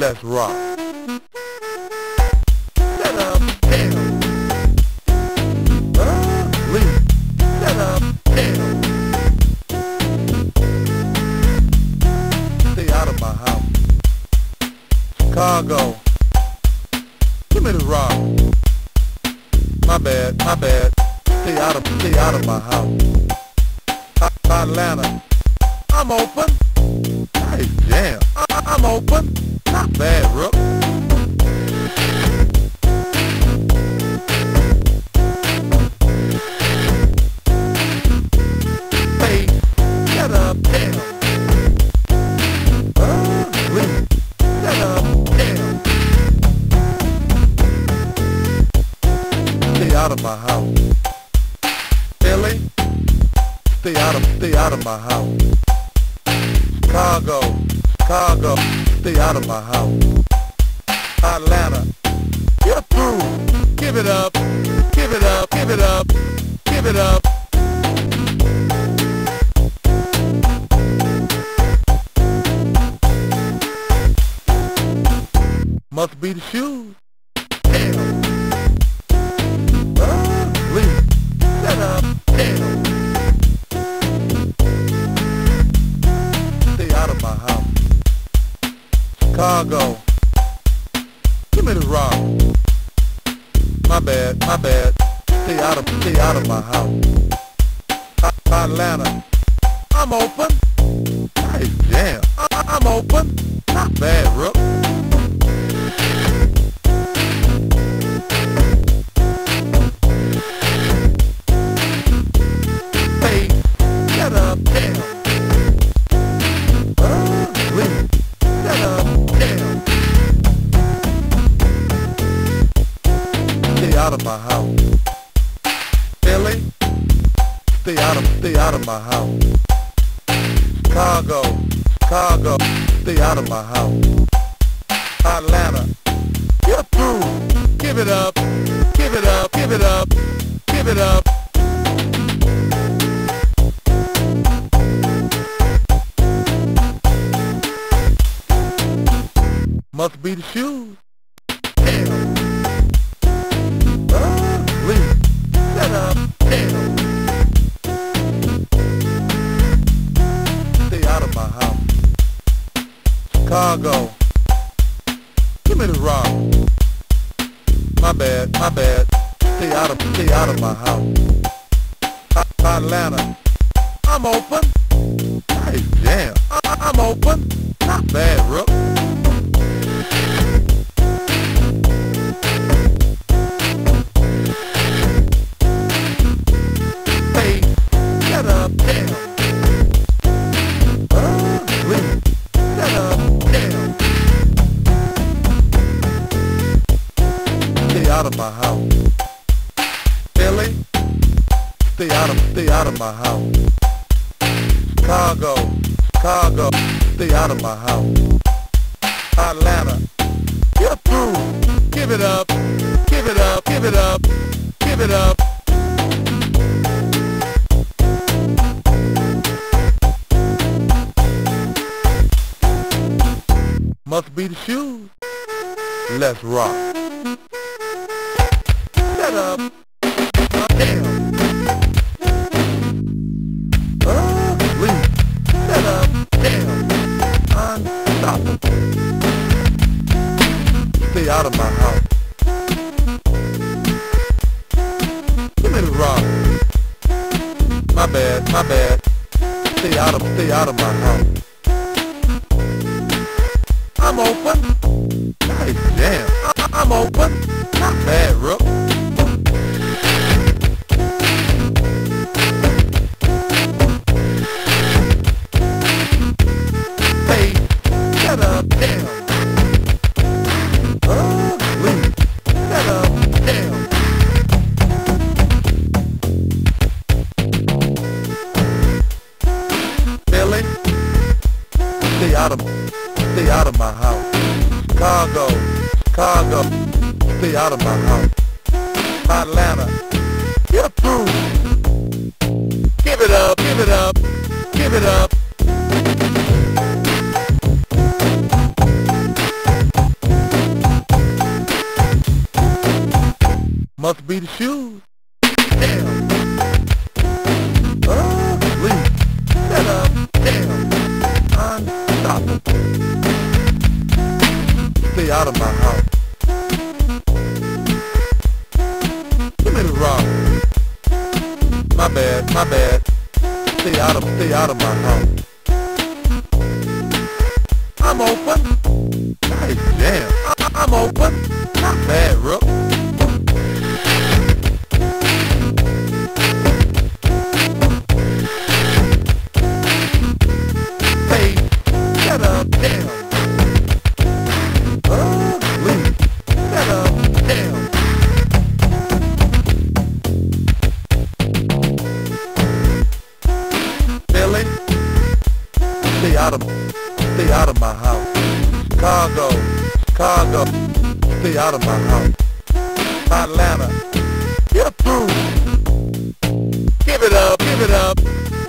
Let's rock. Chicago, give me this rock. My bad. Stay out of my house. Atlanta, I'm open. Nice jam. I'm open. Not bad, Rook. Hey, get up, yeah. Stay out of my house. Philly, stay out of my house. Chicago, stay out of my house. Atlanta, you're through. Give it up. Must be the shoes. Chicago, give me the rock. My bad. Stay out of my house. Atlanta, I'm open. Nice jam. I'm open. Not bad, Rook. Hey, get up, yeah. Stay out of my house. Philly, stay out of my house. Chicago, stay out of my house. Atlanta, you're through. Give it up. Must be the shoes. Chicago, give me the rock. My bad. Stay out of my house. Atlanta, I'm open. Nice jam. I'm open. Not bad, Rook. Hey, get up, yeah. Stay out of my house. Philly, stay out of my house. Chicago, stay out of my house. Atlanta, you're through. Give it up. Must be the shoes. Let's rock. Up. Damn. Please. Set up. Damn. Unstoppable. Stay out of my house. Give me the rock. My bad. Stay out of my house. I'm open. Nice jam. I'm open. Not bad, Rook. Stay out of my house. Chicago, stay out of my house. Atlanta, you're through. Give it up. Must be the shoes. Damn. Ugly. Shut up. Damn. Unstoppable. Stay out of my house. Give me the rock. My bad, my bad. Stay out of my house. I'm open. Hey, damn. I'm open. Not bad, Rook. Hey, shut up, damn. Ugly. Shut up, damn. Billy, stay out of my house. Chicago, stay out of my house. Atlanta, get through. Give it up, give it up,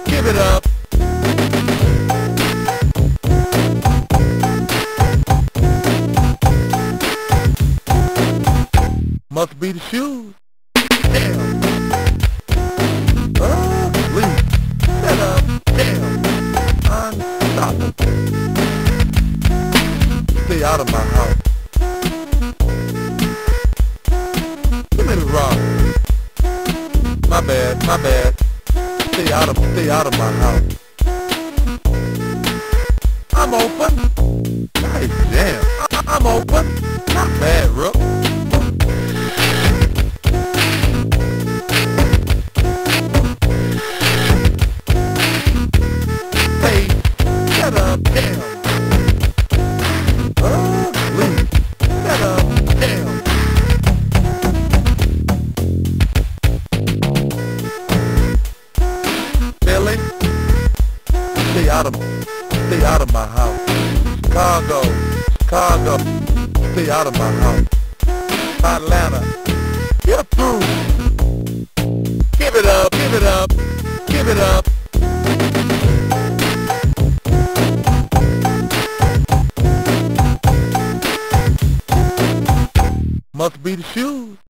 give it up. Must be the shoes. Damn. Ugly. Shut up, damn. Unstoppable. Stay out of my house. My bad. Stay out of my house. I'm open. Hey, damn. I'm open. Not bad, Rook. Hey, shut up, damn. Ugly. Shut up, damn. Stay out of my house. Chicago, stay out of my house. Atlanta, get through. Give it up, give it up, give it up. Must be the shoes.